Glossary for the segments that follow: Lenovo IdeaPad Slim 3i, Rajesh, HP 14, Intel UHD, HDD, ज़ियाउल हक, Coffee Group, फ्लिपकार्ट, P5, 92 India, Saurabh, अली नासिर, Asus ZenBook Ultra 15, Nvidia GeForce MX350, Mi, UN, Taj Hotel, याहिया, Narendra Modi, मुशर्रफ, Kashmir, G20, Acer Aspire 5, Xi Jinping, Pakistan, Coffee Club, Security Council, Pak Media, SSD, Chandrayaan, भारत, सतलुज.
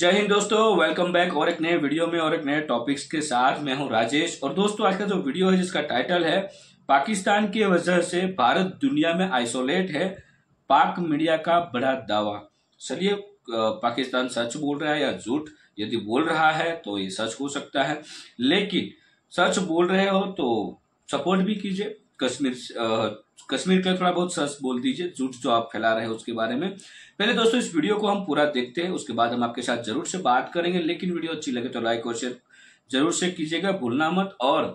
जय हिंद दोस्तों, welcome back और एक नए वीडियो में और एक नए टॉपिक्स के साथ। मैं हूं राजेश। और दोस्तों, आज का जो वीडियो है जिसका टाइटल है पाकिस्तान की वजह से भारत दुनिया में आइसोलेट है, पाक मीडिया का बड़ा दावा। चलिए, पाकिस्तान सच बोल रहा है या झूठ? यदि बोल रहा है तो ये सच हो सकता है, लेकिन सच बोल रहे हो तो सपोर्ट भी कीजिए। कश्मीर का थोड़ा बहुत सच बोल दीजिए, झूठ जो आप फैला रहे हो उसके बारे में। पहले दोस्तों इस वीडियो को हम पूरा देखते हैं, उसके बाद हम आपके साथ जरूर से बात करेंगे। लेकिन वीडियो अच्छी लगे तो लाइक और शेयर जरूर से कीजिएगा, भूलना मत। और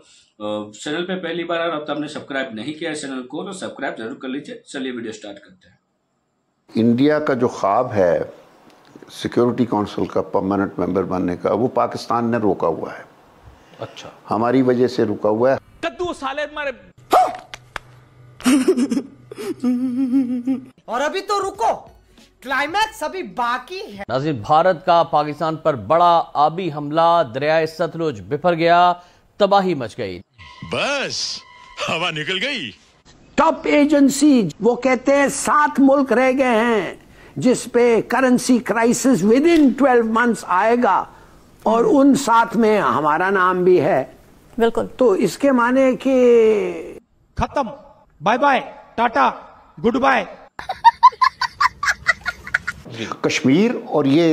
चैनल पे पहली बार और अब तक आपने सब्सक्राइब नहीं किया है चैनल को, तो सब्सक्राइब जरूर कर लीजिए। चलिए वीडियो स्टार्ट करते हैं। इंडिया का जो ख्वाब है सिक्योरिटी काउंसिल का परमानेंट मेंबर बनने का, वो पाकिस्तान ने रोका हुआ है। अच्छा, हमारी वजह से रुका हुआ है। कद्दू साले तुम्हारे और अभी तो रुको, क्लाइमैक्स अभी बाकी है। नाज़रीन, भारत का पाकिस्तान पर बड़ा आबी हमला, दरियाए सतलुज बिफर गया, तबाही मच गई, बस हवा निकल गई। टॉप एजेंसी वो कहते हैं 7 मुल्क रह गए हैं जिसपे currency crisis within 12 months आएगा, और उन 7 में हमारा नाम भी है। बिल्कुल, तो इसके माने कि खत्म, bye bye, tata, goodbye. Kashmir और ये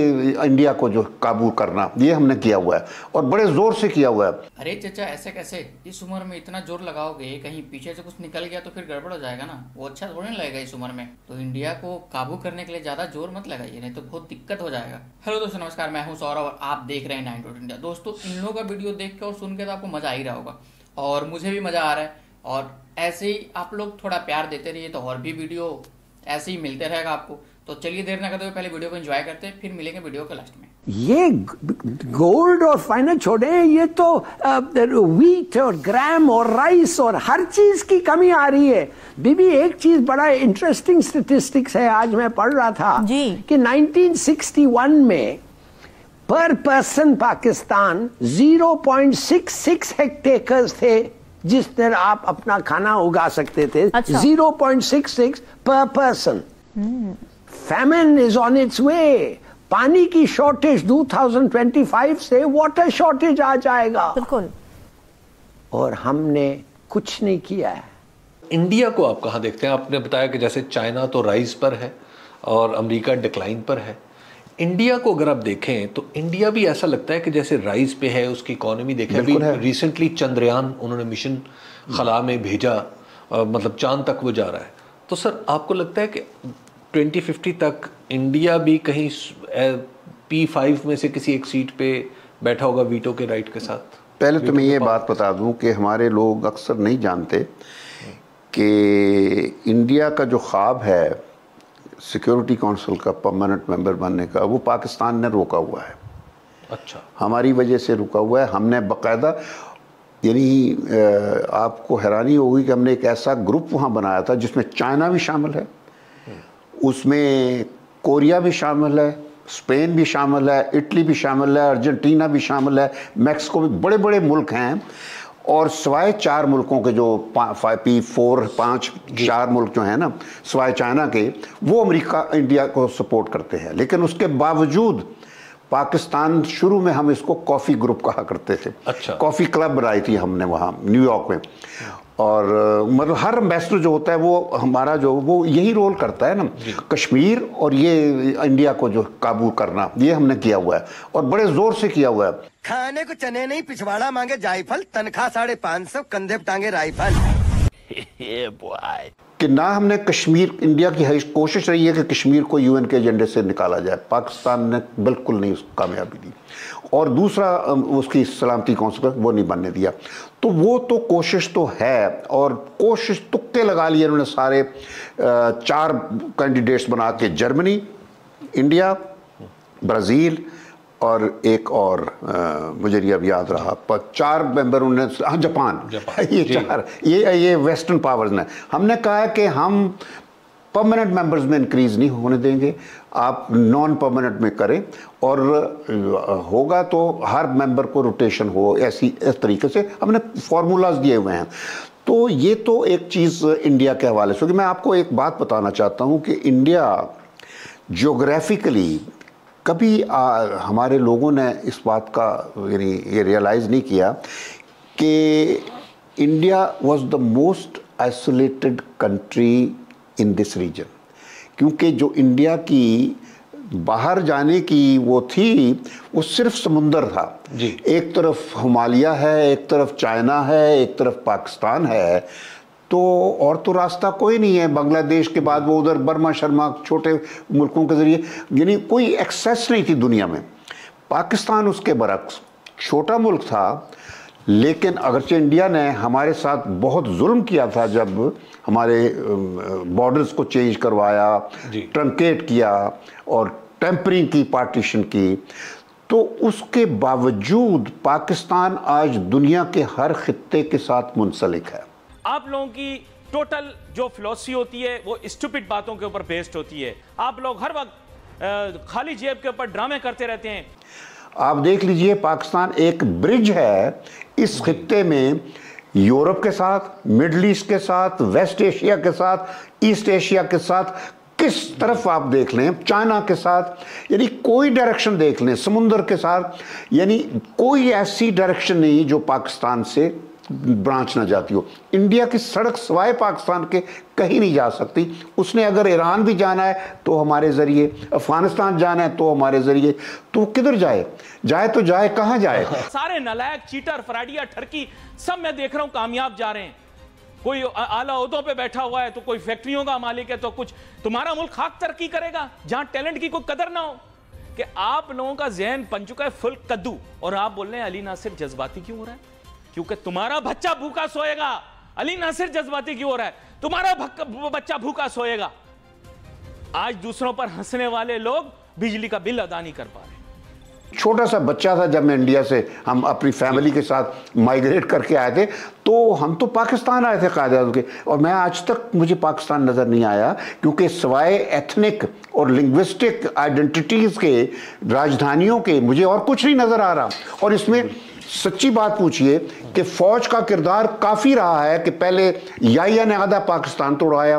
इंडिया को जो काबू करना, ये हमने किया हुआ है और बड़े जोर से किया हुआ है। अरे चाचा, ऐसे कैसे इस उम्र में इतना जोर लगाओगे? कहीं पीछे से कुछ निकल गया तो फिर गड़बड़ हो जाएगा ना, वो अच्छा थोड़ी ना लगेगा इस उम्र में। तो इंडिया को काबू करने के लिए ज्यादा जोर मत लगाइए, नहीं तो बहुत दिक्कत हो जाएगा। हेलो दोस्तों, नमस्कार, मैं हूँ सौरभ और आप देख रहे हैं 92 इंडिया। दोस्तों, इन लोगों का वीडियो देख के और सुन के तो आपको मजा आ ही रहा होगा, और मुझे भी मजा आ रहा है। और ऐसे ही आप लोग थोड़ा प्यार देते रहिए तो और भी वीडियो ऐसे ही मिलते रहेगा आपको। तो चलिए, देर ना करते हुए पहले वीडियो को एंजॉय करते हैं, फिर मिलेंगे वीडियो के लास्ट में। ये गोल्ड और फाइनेंस छोड़े, ये तो व्हीट और ग्राम और राइस और हर चीज की कमी आ रही है। बीबी, एक चीज बड़ा इंटरेस्टिंग स्टेटिस्टिक्स है, आज मैं पढ़ रहा था कि 1961 में पर पर्सन पाकिस्तान 0.66 हेक्टेकर्स थे जिस तरह आप अपना खाना उगा सकते थे। अच्छा। 0.66 पर person. Famine is on its way. पानी की शॉर्टेज 2025 से वाटर शॉर्टेज आ जाएगा। बिल्कुल, और हमने कुछ नहीं किया है। इंडिया को आप कहाँ देखते हैं? आपने बताया कि जैसे चाइना तो राइज पर है और अमेरिका डिक्लाइन पर है, इंडिया को अगर आप देखें तो इंडिया भी ऐसा लगता है कि जैसे राइज पे है, उसकी इकोनॉमी देखें। अभी रिसेंटली चंद्रयान उन्होंने मिशन खला में भेजा, मतलब चांद तक वो जा रहा है। तो सर, आपको लगता है कि 2050 तक इंडिया भी कहीं P5 में से किसी एक सीट पे बैठा होगा वीटो के राइट के साथ? पहले तो मैं ये बात बता दूं कि हमारे लोग अक्सर नहीं जानते कि इंडिया का जो ख्वाब है सिक्योरिटी काउंसिल का परमानेंट मेंबर बनने का, वो पाकिस्तान ने रोका हुआ है। अच्छा, हमारी वजह से रुका हुआ है। हमने बाकायदा, यानी आपको हैरानी होगी कि हमने एक ऐसा ग्रुप वहाँ बनाया था जिसमें चाइना भी शामिल है, उसमें कोरिया भी शामिल है, स्पेन भी शामिल है, इटली भी शामिल है, अर्जेंटीना भी शामिल है, मैक्सिको भी, बड़े बड़े मुल्क हैं। और सवाए 4 मुल्कों के जो P4 5 4 मुल्क जो हैं ना, सवाए चाइना के, वो अमेरिका इंडिया को सपोर्ट करते हैं। लेकिन उसके बावजूद पाकिस्तान, शुरू में हम इसको कॉफ़ी ग्रुप कहा करते थे। अच्छा। कॉफ़ी क्लब बनाई थी हमने वहाँ न्यूयॉर्क में, और मतलब हर एम्बेसडर जो होता है वो हमारा जो वो यही रोल करता है ना, कश्मीर और ये इंडिया को जो काबू करना, ये हमने किया हुआ है और बड़े जोर से किया हुआ है। खाने को चने नहीं, पिछवाड़ा मांगे जायफल, तनख्वाह 550, कंधे पे टांगे राइफल। कि ना हमने कश्मीर, इंडिया की कोशिश रही है कि कश्मीर को UN के एजेंडे से निकाला जाए, पाकिस्तान ने बिल्कुल नहीं उसको कामयाबी दी। और दूसरा, उसकी सलामती काउंसिल वो नहीं बनने दिया। तो वो तो कोशिश तो है, और कोशिश तुक्के लगा लिए उन्होंने सारे 4 कैंडिडेट्स बना के, जर्मनी, इंडिया, ब्राज़ील और एक और मुझे भी अब याद रहा, पर 4 मेंबर उन्होंने, हाँ, जापान, ये 4 ये वेस्टर्न पावर्स ने। हमने कहा कि हम परमानेंट मेंबर्स में इंक्रीज़ नहीं होने देंगे, आप नॉन परमानेंट में करें, और होगा तो हर मेंबर को रोटेशन हो, ऐसी इस तरीके से हमने फार्मूलाज दिए हुए हैं। तो ये तो एक चीज़ इंडिया के हवाले से। क्योंकि मैं आपको एक बात बताना चाहता हूँ कि इंडिया ज्योग्राफिकली कभी हमारे लोगों ने इस बात का यानी ये रियलाइज़ नहीं किया कि India was the most isolated country in this region, क्योंकि जो इंडिया की बाहर जाने की वो थी वो सिर्फ समुंदर था जी। एक तरफ हिमालय है, एक तरफ चाइना है, एक तरफ पाकिस्तान है, तो और तो रास्ता कोई नहीं है। बांग्लादेश के बाद वो उधर बर्मा शर्मा छोटे मुल्कों के ज़रिए, यानी कोई एक्सेस नहीं थी दुनिया में। पाकिस्तान उसके बरक्स छोटा मुल्क था, लेकिन अगरचे इंडिया ने हमारे साथ बहुत जुल्म किया था जब हमारे बॉर्डर्स को चेंज करवाया, ट्रंकेट किया और टेम्परिंग की, पार्टीशन की, तो उसके बावजूद पाकिस्तान आज दुनिया के हर खित्ते के साथ मुंसलिक है। आप लोगों की टोटल जो फिलॉसफी होती है वो स्टूपिड बातों के ऊपर बेस्ड होती है। आप लोग हर वक्त खाली जेब के ऊपर ड्रामे करते रहते हैं। आप देख लीजिए, पाकिस्तान एक ब्रिज है इस खित्ते में यूरोप के साथ, मिडल ईस्ट के साथ, वेस्ट एशिया के साथ, ईस्ट एशिया के साथ, किस तरफ आप देख लें, चाइना के साथ, यानी कोई डायरेक्शन देख लें, समुंदर के साथ, यानी कोई ऐसी डायरेक्शन नहीं जो पाकिस्तान से ब्रांच ना जाती हो। इंडिया की सड़क सिवाय पाकिस्तान के कहीं नहीं जा सकती। उसने अगर ईरान भी जाना है तो हमारे ज़रिए, अफगानिस्तान जाना है तो हमारे ज़रिए, तो किधर जाए, जाए तो जाए कहाँ जाए। सारे नलायक, चीटर, फ्राडिया, ठरकी सब मैं देख रहा हूँ कामयाब जा रहे हैं। कोई आला ओहदों पे बैठा हुआ है तो कोई फैक्ट्रियों का मालिक है तो कुछ। तुम्हारा मुल्क खाक तरक्की करेगा जहाँ टैलेंट की कोई कदर ना हो। कि आप लोगों का जहन बन चुका है फुल कद्दू, और आप बोल रहे हैं अली नासिर जज्बाती क्यों हो रहा है, क्योंकि तुम्हारा बच्चा भूखा सोएगा। अली नासिर जज्बाती क्यों हो रहा है, तुम्हारा बच्चा भूखा सोएगा। आज दूसरों पर हंसने वाले लोग बिजली का बिल अदा नहीं कर पा रहे। छोटा सा बच्चा था जब मैं इंडिया से, हम अपनी फैमिली के साथ माइग्रेट करके आए थे, तो हम तो पाकिस्तान आए थे कायदाद के, और मैं आज तक मुझे पाकिस्तान नज़र नहीं आया, क्योंकि सिवाय एथनिक और लिंग्विस्टिक आइडेंटिटीज़ के, राजधानियों के, मुझे और कुछ नहीं नज़र आ रहा। और इसमें सच्ची बात पूछिए कि फ़ौज का किरदार काफ़ी रहा है कि पहले याहिया ने आधा पाकिस्तान तोड़ाया,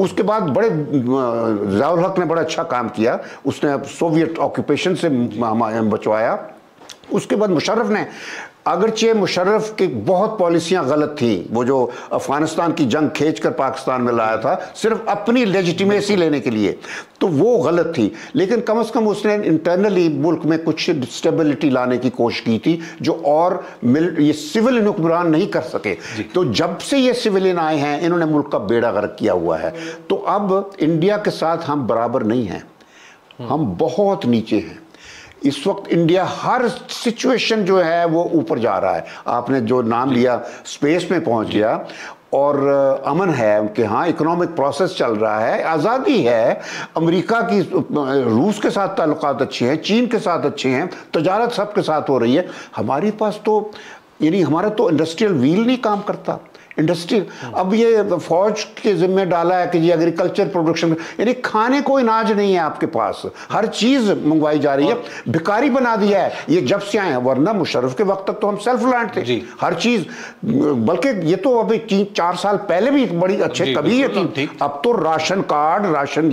उसके बाद बड़े ज़ियाउल हक ने बड़ा अच्छा काम किया, उसने सोवियत ऑक्यूपेशन से बचवाया। उसके बाद मुशर्रफ ने, अगरचे मुशर्रफ की बहुत पॉलिसियाँ गलत थी, वो जो अफगानिस्तान की जंग खींच कर पाकिस्तान में लाया था सिर्फ अपनी लेजिटिमेसी लेने के लिए, तो वो गलत थी, लेकिन कम से कम उसने इंटरनली मुल्क में कुछ स्टेबिलिटी लाने की कोशिश की थी, जो और ये सिविलियन हुक्मरान नहीं कर सके। तो जब से ये सिविलियन आए हैं इन्होंने मुल्क का बेड़ा गर्क किया हुआ है। तो अब इंडिया के साथ हम बराबर नहीं हैं, हम बहुत नीचे हैं। इस वक्त इंडिया हर सिचुएशन जो है वो ऊपर जा रहा है। आपने जो नाम लिया, स्पेस में पहुंच गया और अमन है उनके यहाँ, इकोनॉमिक प्रोसेस चल रहा है, आज़ादी है, अमेरिका की रूस के साथ ताल्लुकात अच्छे हैं, चीन के साथ अच्छे हैं, तजारत सब के साथ हो रही है। हमारे पास तो यानी हमारा तो इंडस्ट्रियल व्हील नहीं काम करता, इंडस्ट्री अब ये फौज के जिम्मे डाला है कि ये एग्रीकल्चर प्रोडक्शन, यानी खाने को अनाज नहीं है आपके पास, हर चीज़ मंगवाई जा रही है, भिखारी बना दिया है ये जब से आए हैं, वरना मुशर्रफ के वक्त तक तो हम सेल्फ रिलायंट थे हर चीज़। बल्कि ये तो अभी 3-4 साल पहले भी बड़ी अच्छे कभी ये, अब तो राशन कार्ड, राशन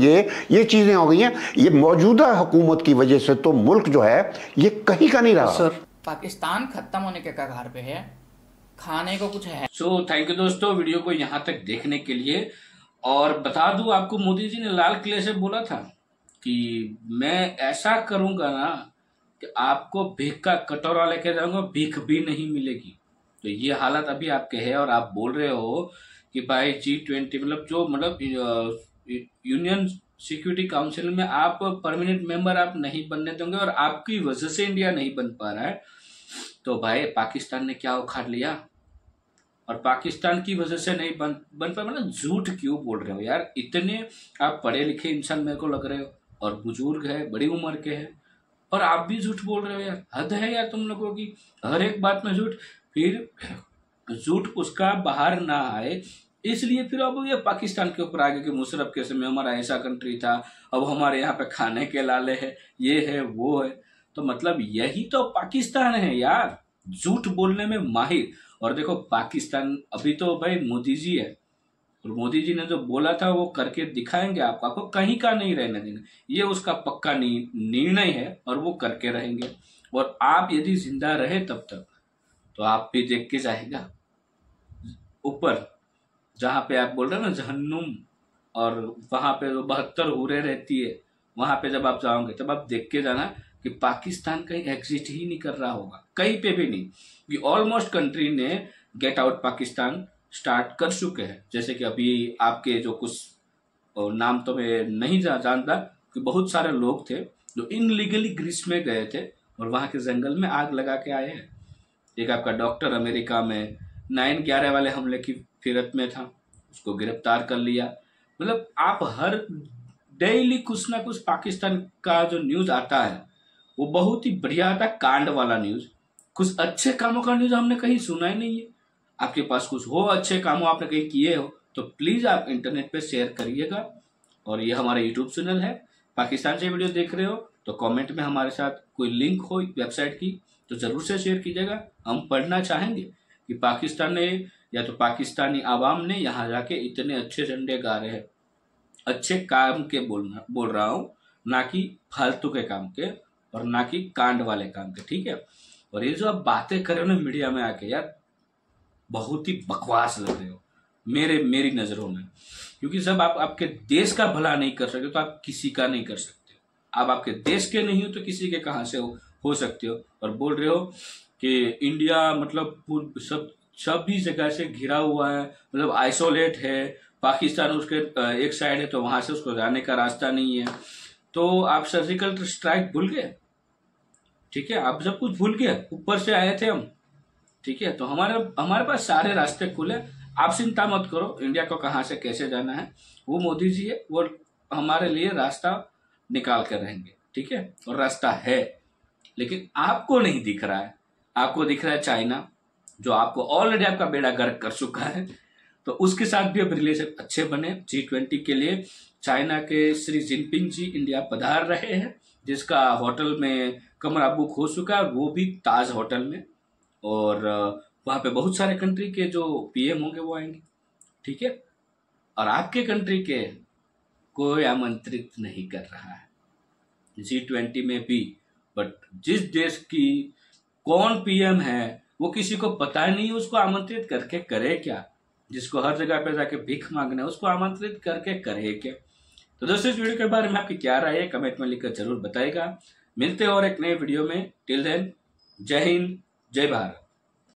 ये चीज़ें हो गई हैं। ये मौजूदा हुकूमत की वजह से तो मुल्क जो है ये कहीं का नहीं रहा। सर, पाकिस्तान खत्म होने के कगार पे है, खाने को कुछ है। सो थैंक यू दोस्तों वीडियो को यहाँ तक देखने के लिए। और बता दूं आपको, मोदी जी ने लाल किले से बोला था कि मैं ऐसा करूंगा ना कि आपको भीख का कटोरा लेके जाऊंगा, भीख भी नहीं मिलेगी। तो ये हालत अभी आपके है, और आप बोल रहे हो कि भाई G20 मतलब जो यूनियन सिक्योरिटी काउंसिल में आप परमानेंट मेंबर आप नहीं बनने देंगे, और आपकी वजह से इंडिया नहीं बन पा रहा है। तो भाई पाकिस्तान ने क्या उखाड़ लिया, और पाकिस्तान की वजह से नहीं बन पा, मतलब झूठ क्यों बोल रहे हो यार। इतने आप पढ़े लिखे इंसान मेरे को लग रहे हो, और बुजुर्ग है, बड़ी उम्र के हैं, और आप भी झूठ बोल रहे हो यार। हद है यार तुम लोगों की, हर एक बात में झूठ। फिर झूठ उसका बाहर ना आए, इसलिए फिर अब ये पाकिस्तान के ऊपर आगे कि मुशर्रफ के समय हमारा ऐसा कंट्री था, अब हमारे यहाँ पे खाने के लाले है, ये है, वो है। तो मतलब यही तो पाकिस्तान है यार, झूठ बोलने में माहिर। और देखो पाकिस्तान अभी तो भाई मोदी जी है, और मोदी जी ने जो बोला था वो करके दिखाएंगे, आपको कहीं का नहीं रहने देना, ये उसका पक्का निर्णय है और वो करके रहेंगे। और आप यदि जिंदा रहे तब तक तो आप भी देख के जाएगा ऊपर, जहाँ पे आप बोल रहे हो ना जहन्नुम, और वहाँ पे जो 72 हूरें रहती है, वहाँ पे जब आप जाओगे तब आप देख के जाना कि पाकिस्तान कहीं एग्जिट ही नहीं कर रहा होगा, कहीं पे भी नहीं। कि ऑलमोस्ट कंट्री ने गेट आउट पाकिस्तान स्टार्ट कर चुके हैं। जैसे कि अभी आपके जो कुछ नाम तो मैं नहीं जानता कि बहुत सारे लोग थे जो इनलीगली ग्रीस में गए थे और वहाँ के जंगल में आग लगा के आए हैं। एक आपका डॉक्टर अमेरिका में 9/11 वाले हमले की फिरत में था, उसको गिरफ्तार कर लिया। मतलब आप हर डेली कुछ ना कुछ पाकिस्तान का जो न्यूज़ आता है वो बहुत ही बढ़िया आता है, कांड वाला न्यूज़। कुछ अच्छे कामों का न्यूज़ हमने कहीं सुना ही नहीं है। आपके पास कुछ हो अच्छे कामों आपने कहीं किए हो तो प्लीज़ आप इंटरनेट पे शेयर करिएगा। और ये हमारा यूट्यूब चैनल है, पाकिस्तान से वीडियो देख रहे हो तो कमेंट में हमारे साथ कोई लिंक हो वेबसाइट की तो ज़रूर से शेयर कीजिएगा। हम पढ़ना चाहेंगे कि पाकिस्तान ने या तो पाकिस्तानी आवाम ने यहाँ जाके इतने अच्छे झंडे गा रहे हैं, अच्छे काम के बोल रहा हूँ, ना कि फालतू के काम के और ना कि कांड वाले काम के, ठीक है। और ये जो आप बातें कर रहे हो ना मीडिया में आके, यार बहुत ही बकवास लग रहे हो मेरी नज़रों में, क्योंकि जब आप आपके देश का भला नहीं कर सकते तो आप किसी का नहीं कर सकते। आप आपके देश के नहीं हो तो किसी के कहाँ से हो सकते हो। और बोल रहे हो कि इंडिया मतलब सभी जगह से घिरा हुआ है, मतलब आइसोलेट है, पाकिस्तान उसके एक साइड है तो वहां से उसको जाने का रास्ता नहीं है। तो आप सर्जिकल स्ट्राइक भूल गए, ठीक है, आप सब कुछ भूल गए, ऊपर से आए थे हम, ठीक है। तो हमारे पास सारे रास्ते खुले, आप चिंता मत करो इंडिया को कहाँ से कैसे जाना है, वो मोदी जी है, वो हमारे लिए रास्ता निकाल कर रहेंगे, ठीक है। और रास्ता है, लेकिन आपको नहीं दिख रहा है। आपको दिख रहा है चाइना, जो आपको ऑलरेडी आपका बेड़ा गर्क कर चुका है, तो उसके साथ भी अब रिलेशन अच्छे बने। G20 के लिए चाइना के श्री जिनपिंग जी इंडिया पधार रहे हैं, जिसका होटल में कमरा बुक हो चुका है, वो भी ताज होटल में। और वहाँ पे बहुत सारे कंट्री के जो PM होंगे वो आएंगे, ठीक है। और आपके कंट्री के कोई आमंत्रित नहीं कर रहा है G20 में भी, बट जिस देश की कौन PM है वो किसी को पता नहीं, उसको आमंत्रित करके करे क्या? जिसको हर जगह पे जाके भीख मांगना है उसको आमंत्रित करके करे क्या? तो दोस्तों इस वीडियो के बारे में आपकी क्या राय है कमेंट में लिखकर जरूर बताएगा। मिलते हैं और एक नए वीडियो में, टिल देन जय हिंद जय भारत।